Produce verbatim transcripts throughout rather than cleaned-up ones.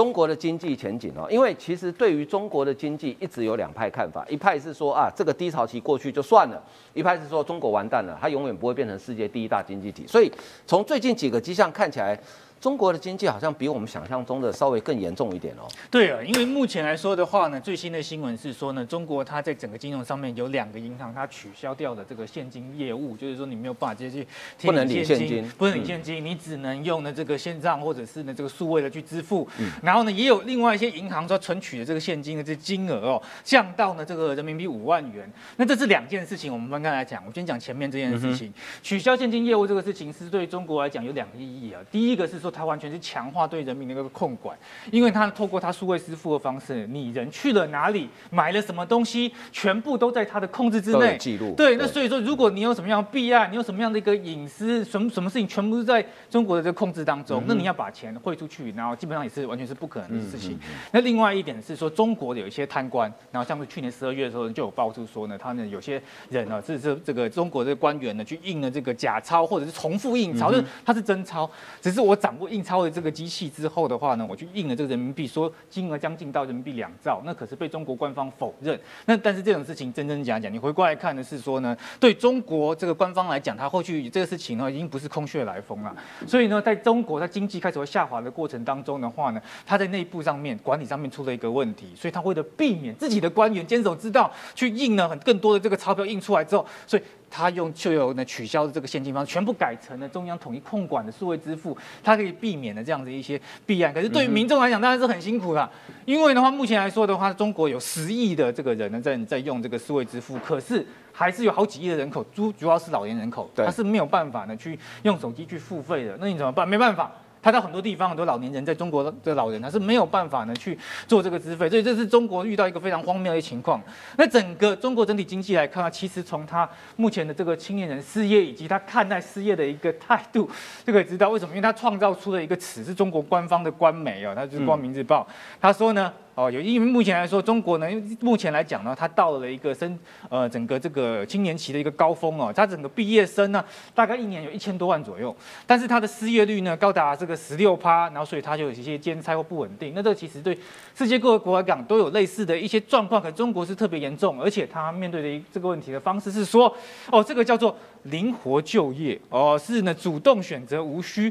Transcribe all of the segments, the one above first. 中国的经济前景哦，因为其实对于中国的经济一直有两派看法，一派是说啊这个低潮期过去就算了，一派是说中国完蛋了，它永远不会变成世界第一大经济体。所以从最近几个迹象看起来，中国的经济好像比我们想象中的稍微更严重一点哦。对啊，因为目前来说的话呢，最新的新闻是说呢，中国它在整个金融上面有两个银行它取消掉的这个现金业务，就是说你没有办法接去不能领现金，不能领现金，嗯、你只能用呢这个线上或者是呢这个数位的去支付。嗯、然后呢，也有另外一些银行说存取的这个现金的这金额哦，降到呢这个人民币五万元。那这是两件事情，我们分开来讲。我先讲前面这件事情，嗯、取消现金业务这个事情是对中国来讲有两个意义啊。第一个是说，它完全是强化对人民的一个控管，因为它透过它数位支付的方式，你人去了哪里，买了什么东西，全部都在它的控制之内，记录。对，那所以说，如果你有什么样的弊案，你有什么样的一个隐私，什么什么事情，全部是在中国的这个控制当中。嗯、那你要把钱汇出去，然后基本上也是完全是不可能的事情。嗯嗯嗯、那另外一点是说，中国有一些贪官，然后像是去年十二月的时候就有爆出说呢，他们有些人呢、啊，是这这个中国的官员呢去印了这个假钞或者是重复印钞，嗯、就是它是真钞，只是我掌握印钞的这个机器之后的话呢，我去印了这个人民币，说金额将近到人民币两兆，那可是被中国官方否认。那但是这种事情真真假假，你回过来看的是说呢，对中国这个官方来讲，他后续这个事情呢，已经不是空穴来风了。所以呢，在中国它经济开始会下滑的过程当中的话呢，它在内部上面管理上面出了一个问题，所以他为了避免自己的官员坚守之道去印了很更多的这个钞票印出来之后，所以他用就有呢取消的这个现金方式，全部改成了中央统一控管的数位支付，它可以避免了这样子一些弊案。可是对于民众来讲，当然是很辛苦啦，因为的话，目前来说的话，中国有十亿的这个人呢在在用这个数位支付，可是还是有好几亿的人口，主主要是老年人口，他是没有办法呢去用手机去付费的。那你怎么办？没办法。他到很多地方，很多老年人在中国的老人，他是没有办法呢去做这个支付，所以这是中国遇到一个非常荒谬的情况。那整个中国整体经济来看，其实从他目前的这个青年人失业以及他看待失业的一个态度，就可以知道为什么，因为他创造出了一个词，是中国官方的官媒哦，他就是《光明日报》，他说呢。哦，有，因为目前来说，中国呢，目前来讲呢，它到了一个升呃整个这个青年期的一个高峰哦，它整个毕业生呢，大概一年有一千多万左右，但是它的失业率呢高达这个十六趴，然后所以它就有一些兼差或不稳定。那这其实对世界各国来讲都有类似的一些状况，可中国是特别严重，而且它面对的这个问题的方式是说，哦，这个叫做灵活就业，哦，是呢主动选择无需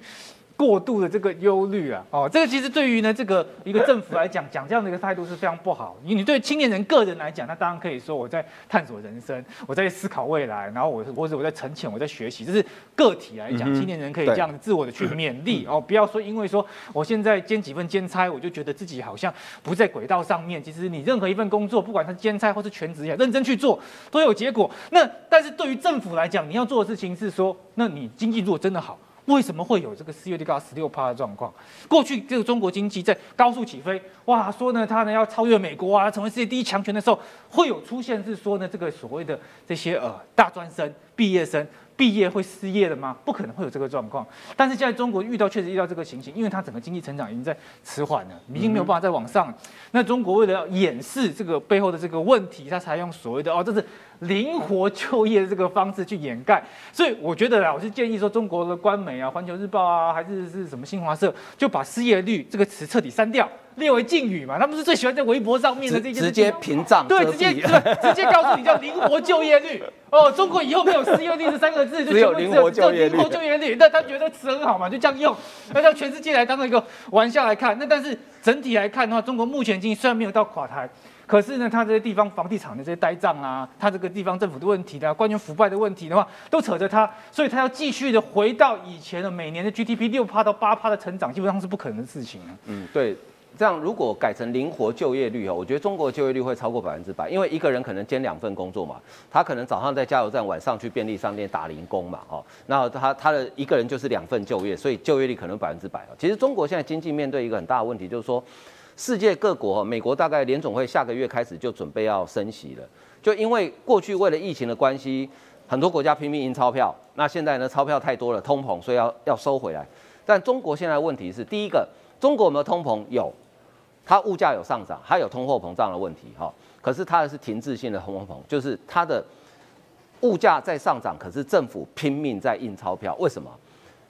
过度的这个忧虑啊，哦，这个其实对于呢这个一个政府来讲，讲这样的一个态度是非常不好。你你对青年人个人来讲，那当然可以说我在探索人生，我在思考未来，然后我或者我在沉潜，我在学习，这是个体来讲，青年人可以这样自我的去勉励哦，不要说因为说我现在兼几份兼差，我就觉得自己好像不在轨道上面。其实你任何一份工作，不管它兼差或是全职也认真去做，都有结果。那但是对于政府来讲，你要做的事情是说，那你经济如果真的好，为什么会有这个失业率高十六趴的状况？过去这个中国经济在高速起飞，哇，说呢它呢要超越美国啊，成为世界第一强权的时候，会有出现是说呢这个所谓的这些呃大专生、毕业生。毕业会失业的吗？不可能会有这个状况。但是现在中国遇到确实遇到这个情形，因为它整个经济成长已经在迟缓了，已经没有办法再往上了。那中国为了掩饰这个背后的这个问题，它采用所谓的哦，这是灵活就业的这个方式去掩盖。所以我觉得啦，我是建议说，中国的官媒啊，《环球日报》啊，还是是什么新华社，就把失业率这个词彻底删掉，列为禁语嘛。他们是最喜欢在微博上面的这些直接屏障，对，直接直接告诉你叫灵活就业率。哦，中国以后没有失业率这三个字，就只有灵活就业率。灵活就业率，那他觉得词很好嘛，就这样用，那到全世界来当一个玩笑来看。那但是整体来看的话，中国目前经济虽然没有到垮台，可是呢，它这些地方房地产的这些呆账啊，它这个地方政府的问题的、啊，官员腐败的问题的话，都扯着它，所以它要继续的回到以前的每年的 G D P 六趴到八趴的成长，基本上是不可能的事情、啊。嗯，对。这样如果改成灵活就业率哦，我觉得中国就业率会超过百分之百，因为一个人可能兼两份工作嘛，他可能早上在加油站，晚上去便利商店打零工嘛，哦，那他他的一个人就是两份就业，所以就业率可能百分之百。其实中国现在经济面对一个很大的问题，就是说世界各国，美国大概联总会下个月开始就准备要升息了，就因为过去为了疫情的关系，很多国家拼命印钞票，那现在呢钞票太多了，通膨，所以要要收回来。但中国现在问题是，第一个，中国有没有通膨？有，它物价有上涨，它有通货膨胀的问题哈。可是它是停滞性的通膨，就是它的物价在上涨，可是政府拼命在印钞票，为什么？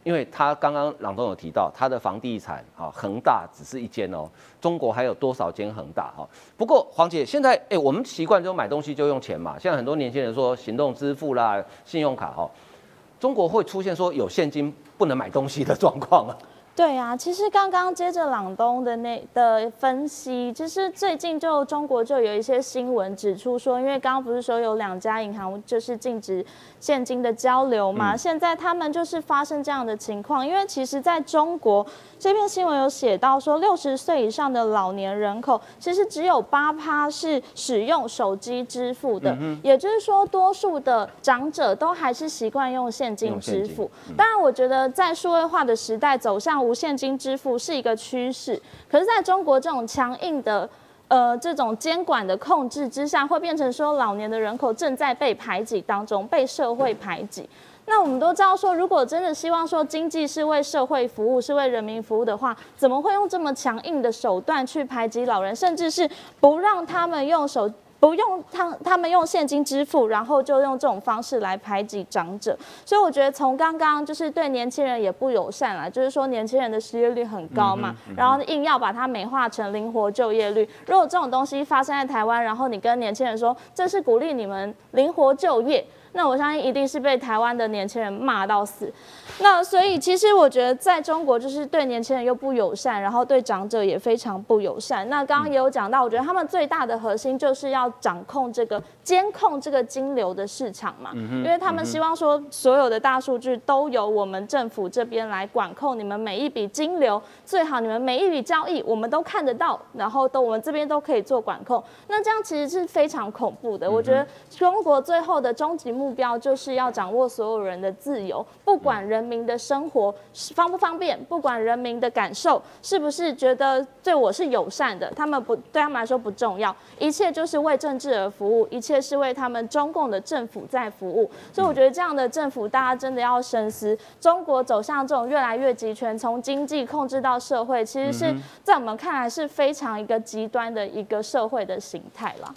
因为他刚刚朗东有提到他的房地产啊，恒大只是一间哦，中国还有多少间恒大哈？不过黄姐，现在哎、欸，我们习惯就买东西就用钱嘛，现在很多年轻人说行动支付啦、信用卡哈，中国会出现说有现金不能买东西的状况啊。 对啊，其实刚刚接着朗东的那的分析，就是最近就中国就有一些新闻指出说，因为刚刚不是说有两家银行就是禁止现金的交流嘛，嗯、现在他们就是发生这样的情况，因为其实在中国这篇新闻有写到说，六十岁以上的老年人口其实只有八趴是使用手机支付的，嗯、也就是说多数的长者都还是习惯用现金支付。嗯、当然，我觉得在数位化的时代走向 无现金支付是一个趋势，可是在中国这种强硬的，呃，这种监管的控制之下，会变成说老年的人口正在被排挤当中，被社会排挤。那我们都知道说，如果真的希望说经济是为社会服务，是为人民服务的话，怎么会用这么强硬的手段去排挤老人，甚至是不让他们用手？ 不用他，他们用现金支付，然后就用这种方式来排挤长者，所以我觉得从刚刚就是对年轻人也不友善啦，就是说年轻人的失业率很高嘛，嗯嗯、然后硬要把它美化成灵活就业率。如果这种东西发生在台湾，然后你跟年轻人说这是鼓励你们灵活就业，那我相信一定是被台湾的年轻人骂到死。那所以其实我觉得在中国就是对年轻人又不友善，然后对长者也非常不友善。那刚刚也有讲到，我觉得他们最大的核心就是要 掌控这个监控这个金流的市场嘛，因为他们希望说所有的大数据都由我们政府这边来管控，你们每一笔金流最好你们每一笔交易我们都看得到，然后都我们这边都可以做管控。那这样其实是非常恐怖的。我觉得中国最后的终极目标就是要掌握所有人的自由，不管人民的生活方不方便，不管人民的感受是不是觉得对我是友善的，他们不对他们来说不重要，一切就是为 政治而服务，一切是为他们中共的政府在服务，所以我觉得这样的政府大家真的要深思。中国走向这种越来越集权，从经济控制到社会，其实是在我们看来是非常一个极端的一个社会的形态啦。